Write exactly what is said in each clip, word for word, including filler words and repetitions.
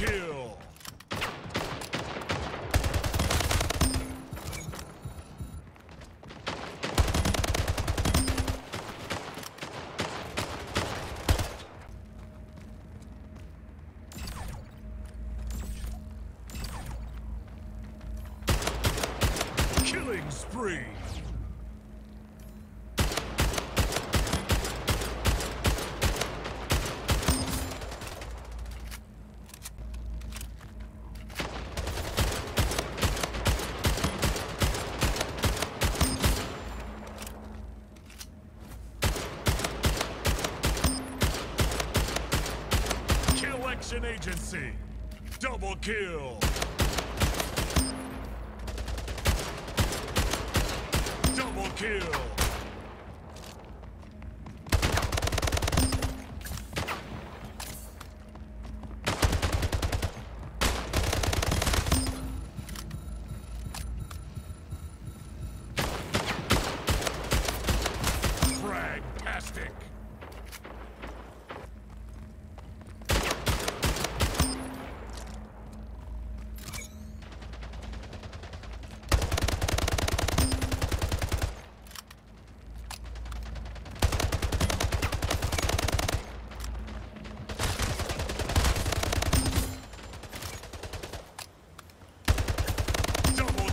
Kill. Killing spree. Collection agency. Double kill. Double kill.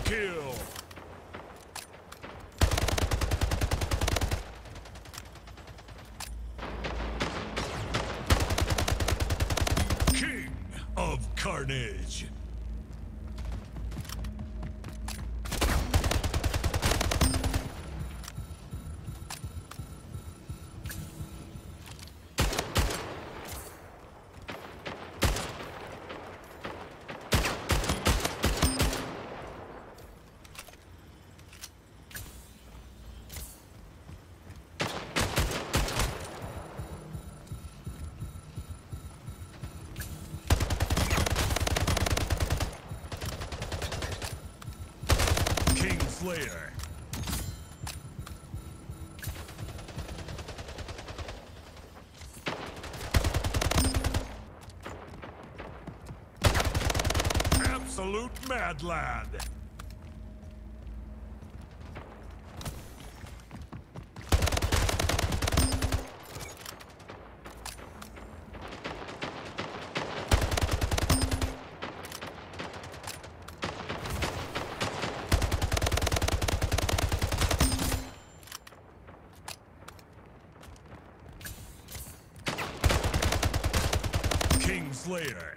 Kill. King of Carnage. Slayer. Absolute Mad Lad. Later.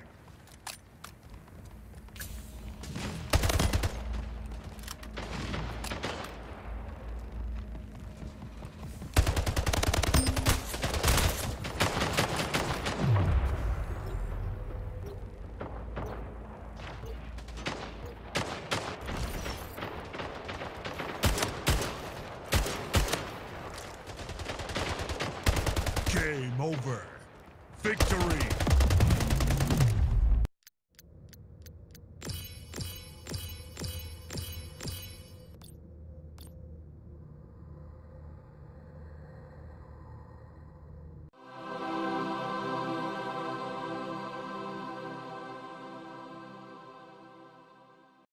Game over. Victory.